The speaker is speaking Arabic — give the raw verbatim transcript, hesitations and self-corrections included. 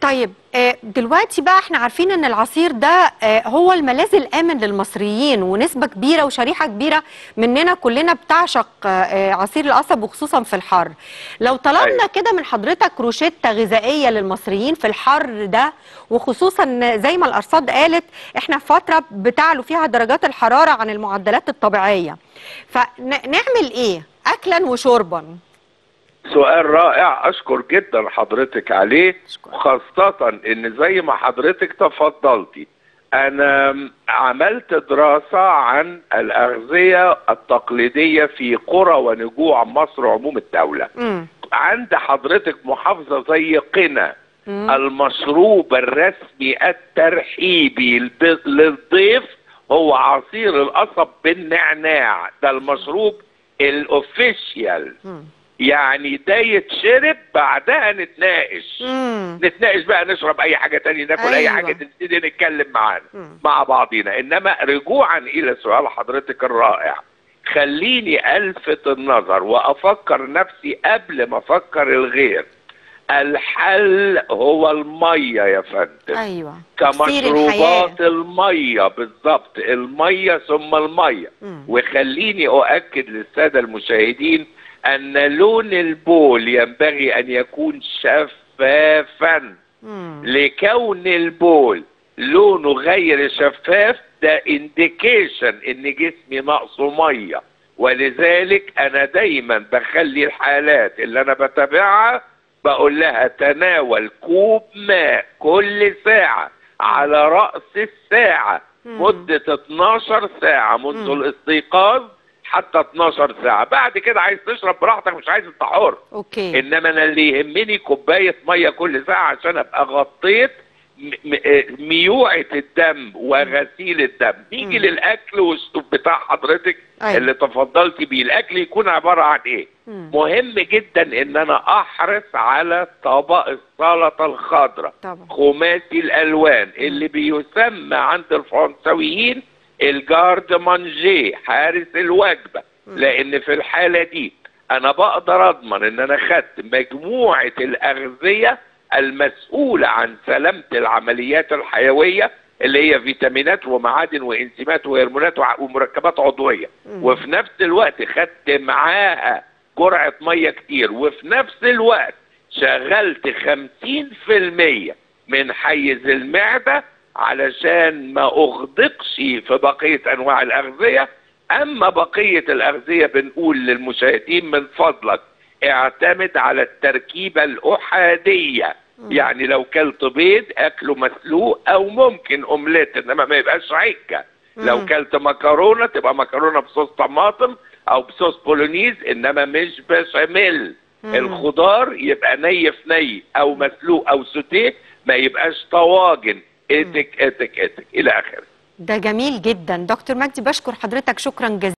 طيب دلوقتي بقى احنا عارفين ان العصير ده هو الملاذ الامن للمصريين، ونسبه كبيره وشريحه كبيره مننا كلنا بتعشق عصير القصب وخصوصا في الحر. لو طلبنا كده من حضرتك روشته غذائيه للمصريين في الحر ده، وخصوصا زي ما الارصاد قالت احنا في فتره بتعلو فيها درجات الحراره عن المعدلات الطبيعيه، فنعمل ايه اكلا وشربا؟ سؤال رائع، أشكر جدا حضرتك عليه، خاصة إن زي ما حضرتك تفضلتي أنا عملت دراسة عن الأغذية التقليدية في قرى ونجوع مصر عموم الدولة. م. عند حضرتك محافظة زي قنا المشروب الرسمي الترحيبي للضيف هو عصير القصب بالنعناع، ده المشروب الأوفيشيال، يعني ده يتشرب بعدها نتناقش. مم. نتناقش بقى، نشرب اي حاجه تانية، ناكل أيوة. اي حاجه، نبتدي نتكلم معانا مع بعضينا. انما رجوعا الى سؤال حضرتك الرائع، خليني الفت النظر وافكر نفسي قبل ما افكر الغير. الحل هو الميه يا فندم، ايوه كمشروبات الميه بالظبط، الميه ثم الميه. مم. وخليني اؤكد للساده المشاهدين أن لون البول ينبغي أن يكون شفافا. مم. لكون البول لونه غير شفاف ده إنديكيشن إن جسمي ناقصه مية، ولذلك أنا دايما بخلي الحالات اللي أنا بتابعها بقول لها تناول كوب ماء كل ساعة على رأس الساعة. مم. مدة اتناشر ساعة منذ الاستيقاظ حتى اتناشر ساعة، بعد كده عايز تشرب براحتك، مش عايز انت حر. اوكي. انما انا اللي يهمني كوبايه ميه كل ساعه عشان ابقى غطيت ميوعه الدم وغسيل الدم. نيجي للاكل والاسلوب بتاع حضرتك. أيوة. اللي تفضلتي بيه، الاكل يكون عباره عن ايه؟ مم. مهم جدا ان انا احرص على طبق السلطه الخضراء خماسي الالوان اللي بيسمى عند الفرنساويين الجارد مانجي، حارس الوجبه، لان في الحاله دي انا بقدر اضمن ان انا خدت مجموعه الاغذيه المسؤوله عن سلامه العمليات الحيويه اللي هي فيتامينات ومعادن وانزيمات وهرمونات ومركبات عضويه، وفي نفس الوقت خدت معاها جرعه ميه كتير، وفي نفس الوقت شغلت خمسين في المية من حيز المعده علشان ما اغدقش في بقيه انواع الاغذيه. اما بقيه الاغذيه بنقول للمشاهدين من فضلك اعتمد على التركيبه الاحاديه، يعني لو كلت بيض اكله مسلوق او ممكن اومليت، انما ما يبقاش عكه. لو كلت مكرونه تبقى مكرونه بصوص طماطم او بصوص بولونيز، انما مش بشاميل. الخضار يبقى ني في ني او مسلوق او سوتيه، ما يبقاش طواجن اتك اتك اتك الى اخره. ده جميل جدا دكتور مجدي، بشكر حضرتك، شكرا جزيلا.